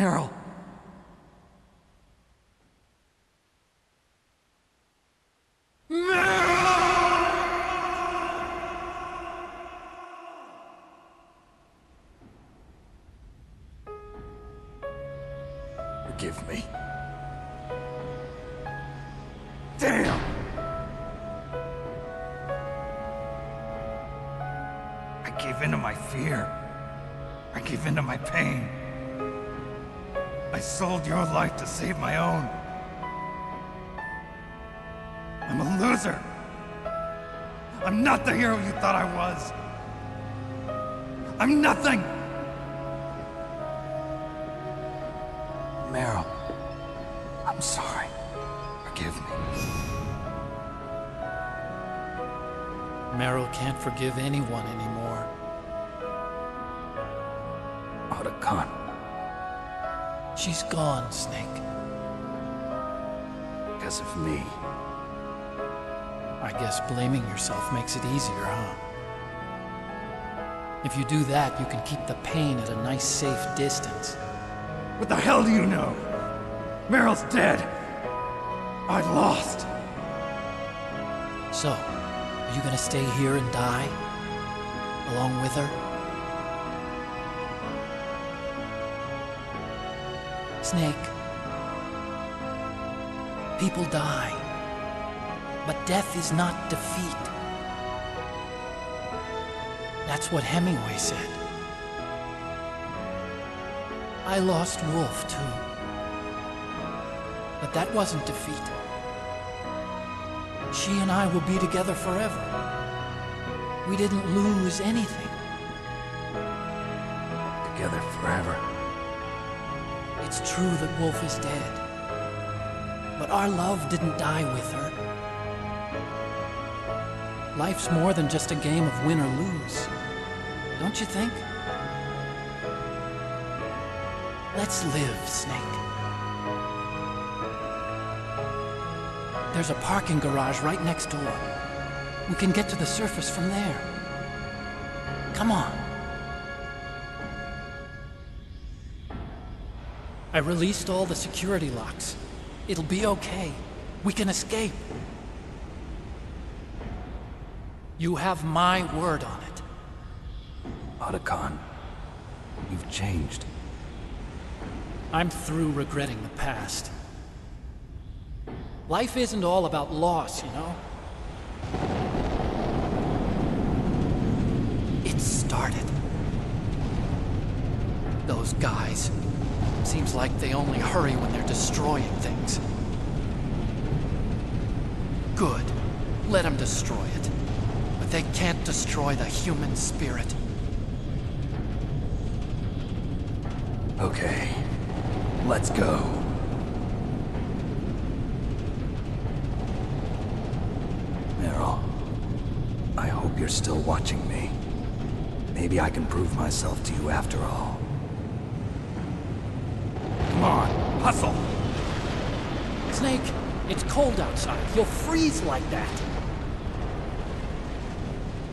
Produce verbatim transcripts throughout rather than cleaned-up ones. Meryl. Forgive me. Damn! I gave in to my fear. I gave in to my pain. I sold your life to save my own. I'm a loser. I'm not the hero you thought I was. I'm nothing! Meryl, I'm sorry. Forgive me. Meryl can't forgive anyone anymore. Otacon. She's gone, Snake. Because of me. I guess blaming yourself makes it easier, huh? If you do that, you can keep the pain at a nice, safe distance. What the hell do you know? Meryl's dead. I lost. So, are you gonna stay here and die? Along with her? Snake. People die. But death is not defeat. That's what Hemingway said. I lost Wolf, too. But that wasn't defeat. She and I will be together forever. We didn't lose anything. Together forever. It's true that Wolf is dead. But our love didn't die with her. Life's more than just a game of win or lose. Don't you think? Let's live, Snake. There's a parking garage right next door. We can get to the surface from there. Come on. I released all the security locks. It'll be okay. We can escape. You have my word on it. Otacon, you've changed. I'm through regretting the past. Life isn't all about loss, you know? It started. Those guys. Seems like they only hurry when they're destroying things. Good. Let them destroy it. But they can't destroy the human spirit. Okay. Let's go. Meryl, I hope you're still watching me. Maybe I can prove myself to you after all. Come on, hustle! Snake, it's cold outside. You'll freeze like that.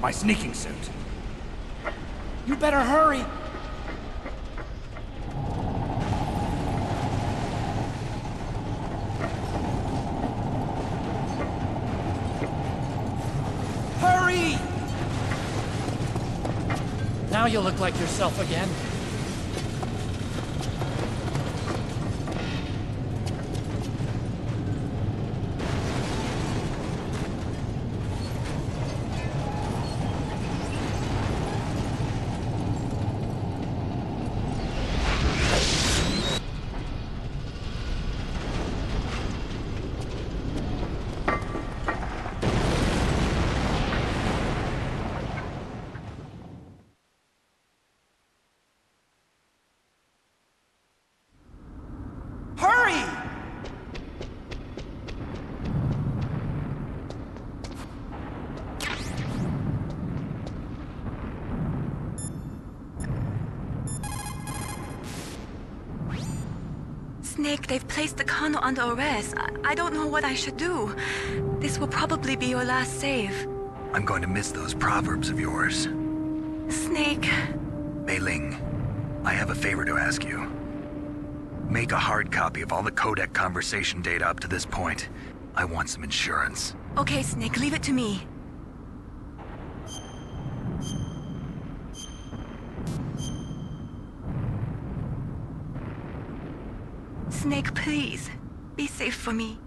My sneaking suit. You better hurry! Now you look like yourself again. Snake, they've placed the Kano under arrest. I, I don't know what I should do. This will probably be your last save. I'm going to miss those proverbs of yours. Snake. Mei Ling, I have a favor to ask you. Make a hard copy of all the codec conversation data up to this point. I want some insurance. Okay, Snake, leave it to me. Snake, please. Be safe for me.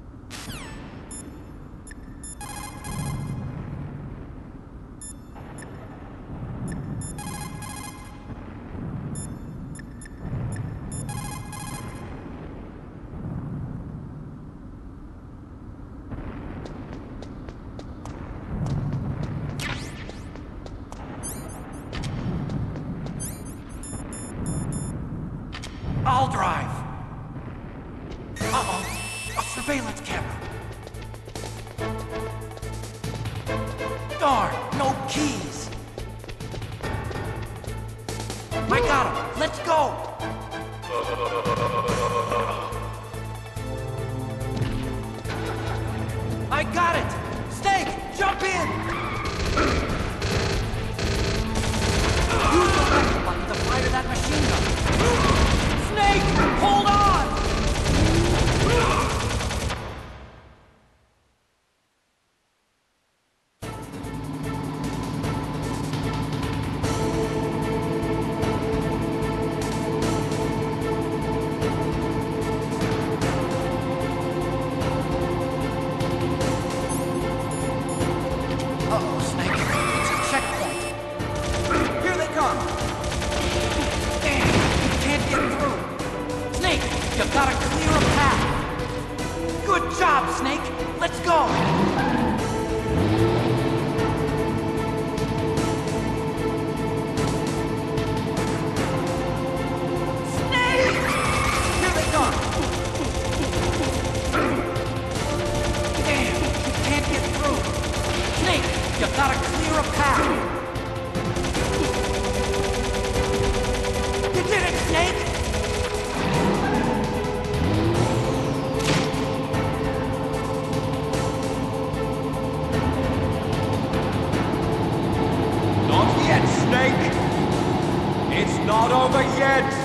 Not over yet!